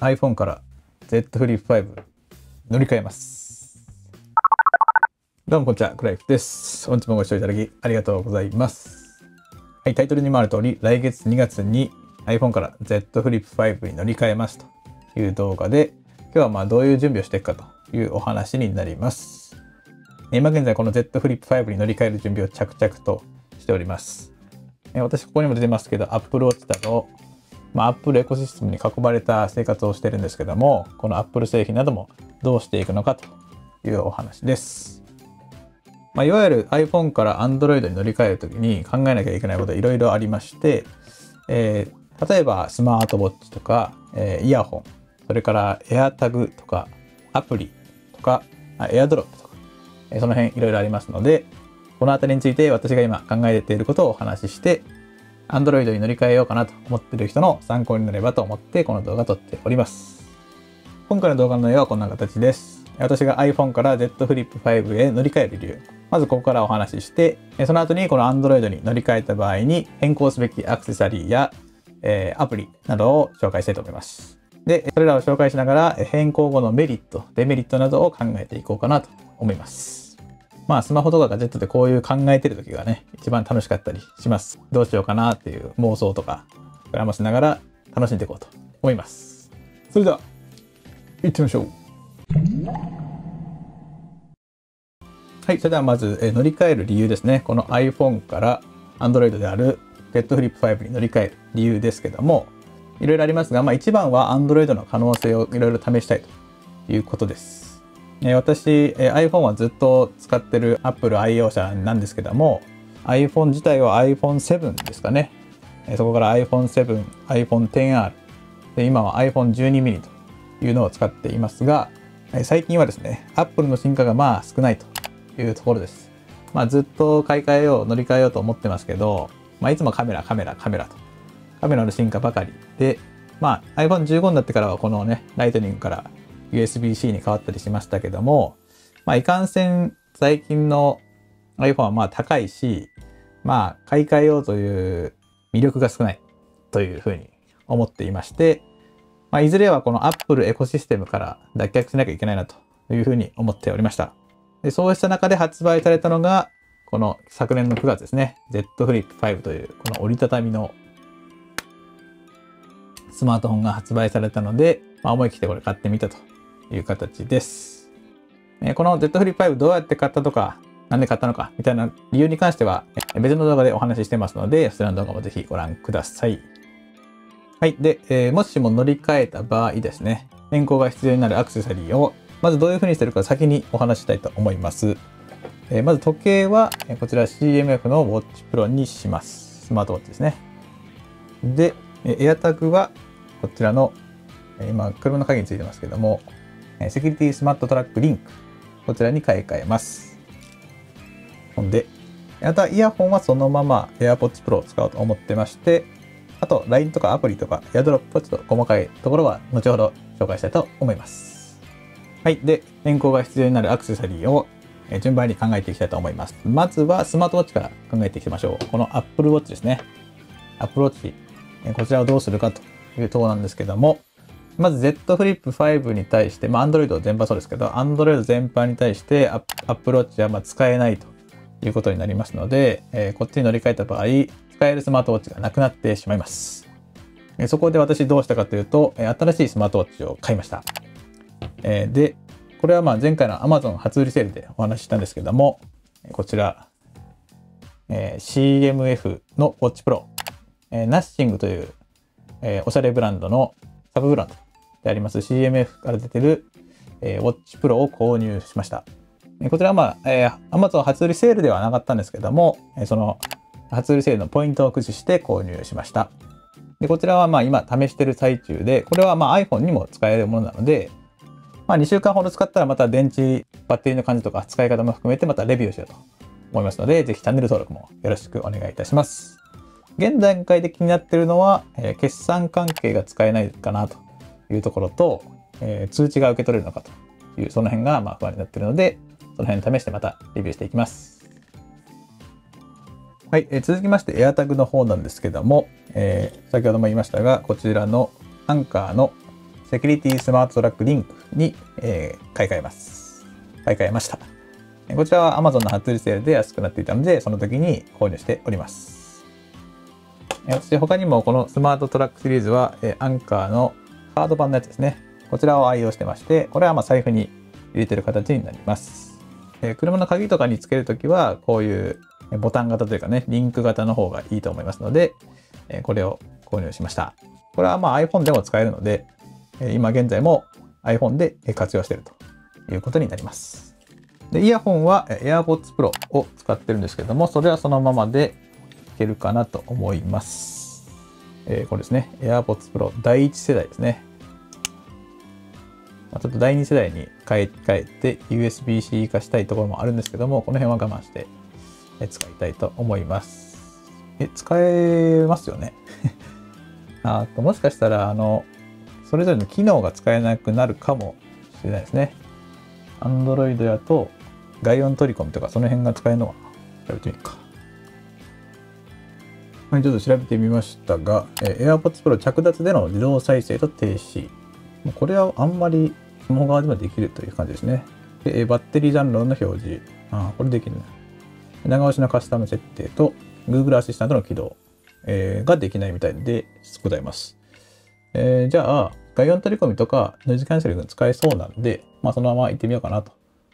iPhone から Z Flip5 乗り換えます。どうもこんにちは、クライフです。本日もご視聴いただきありがとうございます。はい、タイトルにもある通り、来月2月に iPhone から Z Flip5 に乗り換えますという動画で、今日はどういう準備をしていくかというお話になります。今現在この Z Flip5 に乗り換える準備を着々としております。私ここにも出てますけど、Apple Watch などApple エコシステムに囲まれた生活をしてるんですけども、この Apple 製品などもどうしていくのかというお話です。いわゆる iPhone から Android に乗り換えるときに考えなきゃいけないこといろいろありまして、例えばスマートウォッチとか、イヤホン、それから AirTag とかアプリとか AirDrop とか、その辺いろいろありますので、この辺りについて私が今考えていることをお話しして、Android に乗り換えようかなと思っている人の参考になればと思ってこの動画を撮っております。今回の動画の内容はこんな形です。私が iPhone から Z Flip5 へ乗り換える理由、まずここからお話しして、その後にこの Android に乗り換えた場合に変更すべきアクセサリーやアプリなどを紹介したいと思います。で、それらを紹介しながら変更後のメリットデメリットなどを考えていこうかなと思います。スマホとかガジェットでこういう考えてる時がね、一番楽しかったりします。どうしようかなっていう妄想とか、膨らませながら楽しんでいこうと思います。それでは、行ってみましょう。はい、それではまず、乗り換える理由ですね。この iPhone から Android である Z Flip5 に乗り換える理由ですけども、いろいろありますが、一番は Android の可能性をいろいろ試したいということです。私 iPhone はずっと使ってる Apple 愛用者なんですけども、 iPhone 自体は iPhone7 ですかね。そこから iPhone7、iPhone10R で、今は iPhone12 mini というのを使っていますが、最近はですね Apple の進化が少ないというところです。ずっと買い替えよう乗り換えようと思ってますけど、いつもカメラとカメラの進化ばかりで、iPhone15 になってからはこのねライトニングから USB-C に変わったりしましたけども、いかんせん最近の iPhone は高いし、買い替えようという魅力が少ないというふうに思っていまして、いずれはこの Apple エコシステムから脱却しなきゃいけないなというふうに思っておりました。で、そうした中で発売されたのが、この昨年の9月ですね、Z Flip5 というこの折りたたみのスマートフォンが発売されたので、思い切ってこれ買ってみたという形です。この Z Flip5 どうやって買ったとか、なんで買ったのかみたいな理由に関しては別の動画でお話ししてますので、そちらの動画もぜひご覧ください。はい。で、もしも乗り換えた場合ですね、変更が必要になるアクセサリーを、まずどういうふうにしてるか先にお話ししたいと思います。まず時計は、こちら CMF の Watch Pro にします。スマートウォッチですね。で、AirTag はこちらの今、車の鍵についてますけども、セキュリティスマートトラックリンク、こちらに買い替えます。ほんで、あとはイヤホンはそのまま AirPods Pro を使おうと思ってまして、あと LINE とかアプリとか AirDrop はちょっと細かいところは後ほど紹介したいと思います。はい。で、変更が必要になるアクセサリーを順番に考えていきたいと思います。まずはスマートウォッチから考えていきましょう。この Apple Watch ですね。Apple Watch、こちらをどうするかというところなんですけども、まず Z Flip5 に対して、Android 全般そうですけど、Android 全般に対して、Apple Watch は使えないということになりますので、こっちに乗り換えた場合、使えるスマートウォッチがなくなってしまいます。そこで私どうしたかというと、新しいスマートウォッチを買いました。で、これは前回の Amazon 初売りセールでお話ししたんですけども、こちら、CMF の Watch Pro、Nothing という、おしゃれブランドのサブブランド、であります CMF から出てる Watch Pro を購入しました。こちらはAmazon 初売りセールではなかったんですけども、その初売りセールのポイントを駆使して購入しました。で、こちらは今試してる最中で、これはiPhone にも使えるものなので、2週間ほど使ったらまた電池、バッテリーの感じとか使い方も含めてまたレビューしようと思いますので、ぜひチャンネル登録もよろしくお願いいたします。現段階で気になってるのは、決算関係が使えないかなと。いうところと、通知が受け取れるのかというその辺が不安になっているので、その辺試してまたレビューしていきます。はい、続きまして AirTag の方なんですけども、先ほども言いましたが、こちらのアンカーのセキュリティスマートトラックリンクに、買い替えました。こちらは Amazon の初売りセールで安くなっていたので、その時に購入しております。私、他にもこのスマートトラックシリーズは、アンカーのハード版のやつですね。こちらを愛用してまして、これはまあ財布に入れてる形になります。車の鍵とかにつけるときは、こういうボタン型というかね、リンク型の方がいいと思いますので、これを購入しました。これはまあ iPhone でも使えるので、今現在も iPhone で活用しているということになります。で、イヤホンは AirPods Pro を使ってるんですけども、それはそのままでいけるかなと思います。これですね。AirPods Pro 第1世代ですね。ちょっと第2世代に買い替えて USB-C 化したいところもあるんですけども、この辺は我慢して使いたいと思います。使えますよね。もしかしたら、それぞれの機能が使えなくなるかもしれないですね。Android やと外音取り込みとかその辺が使えるのかな。調べてみるか。はい、ちょっと調べてみましたが、AirPods Pro 着脱での自動再生と停止。これはあんまりスマホ側でもできるという感じですね。で、バッテリー残量の表示。これできるね。長押しのカスタム設定と Google アシスタントの起動、ができないみたいでございます。じゃあ、外音取り込みとかノイズキャンセリング使えそうなんで、まあ、そのまま行ってみようかなと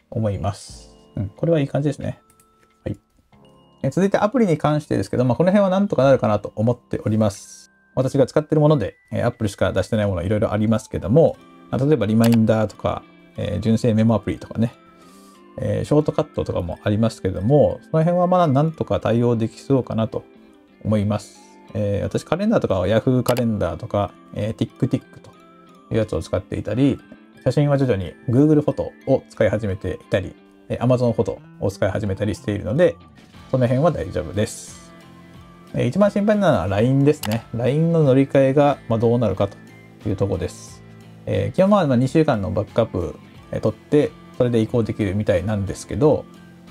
思います。これはいい感じですね。はい。続いてアプリに関してですけど、まあ、この辺はなんとかなるかなと思っております。私が使っているもので、アップルしか出してないものいろいろありますけども、例えばリマインダーとか、純正メモアプリとかね、ショートカットとかもありますけども、その辺はまだなんとか対応できそうかなと思います。私カレンダーとかは Yahoo カレンダーとか、TickTick というやつを使っていたり、写真は徐々に Google フォトを使い始めていたり、Amazon フォトを使い始めたりしているので、その辺は大丈夫です。一番心配なのは LINE ですね。LINE の乗り換えがどうなるかというところです。基本は2週間のバックアップ取って、それで移行できるみたいなんですけど、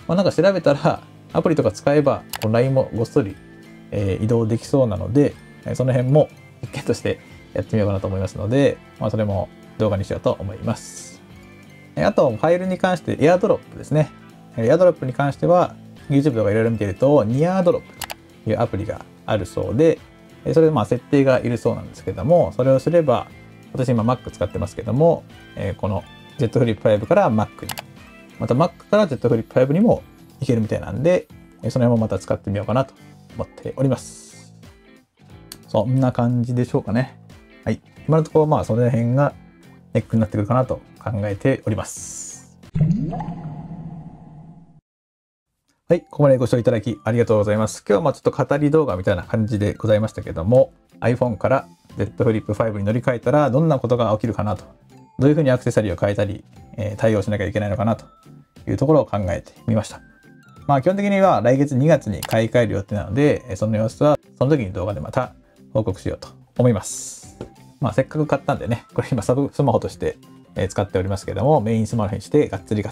なんか調べたら、アプリとか使えば LINE もごっそり移動できそうなので、その辺も実験としてやってみようかなと思いますので、それも動画にしようと思います。あと、ファイルに関して AirDrop ですね。AirDrop に関しては YouTube とかいろいろ見てると NearDrop というアプリがあるそうで、それでまあ設定がいるそうなんですけども、それをすれば、私今 Mac 使ってますけども、この Z Flip5 から Mac に、また Mac から Z Flip5 にもいけるみたいなんで、その辺もまた使ってみようかなと思っております。そんな感じでしょうかね。はい。今のところまあその辺がネックになってくるかなと考えております。はい。ここまでご視聴いただきありがとうございます。今日はまあちょっと語り動画みたいな感じでございましたけども、iPhone から Z Flip5 に乗り換えたらどんなことが起きるかなと。どういうふうにアクセサリーを変えたり、対応しなきゃいけないのかなというところを考えてみました。まあ基本的には来月2月に買い替える予定なので、その様子はその時に動画でまた報告しようと思います。まあせっかく買ったんでね、これ今サブスマホとして使っておりますけども、メインスマホにしてがっつり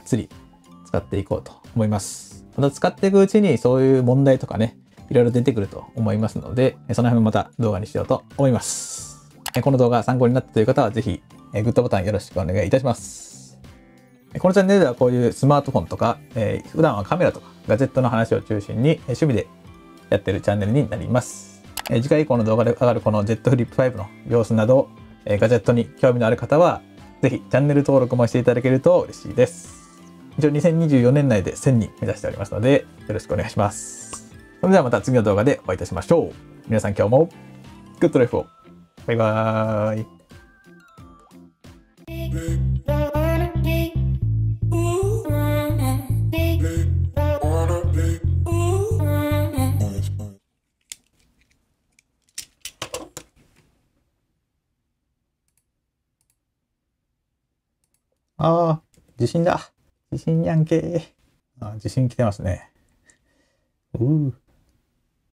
使っていこうと思います。また使っていくうちにそういう問題とかね、いろいろ出てくると思いますので、その辺もまた動画にしようと思います。この動画参考になったという方はぜひグッドボタンよろしくお願いいたします。このチャンネルではこういうスマートフォンとか、普段はカメラとかガジェットの話を中心に趣味でやってるチャンネルになります。次回以降の動画で上がるこの Z Flip5 の様子など、ガジェットに興味のある方は、ぜひチャンネル登録もしていただけると嬉しいです。一応2024年内で1000人目指しておりますので、よろしくお願いします。それではまた次の動画でお会いいたしましょう。皆さん今日もグッドライフを。バイバーイ。地震だ。地震やんけ。地震来てますね。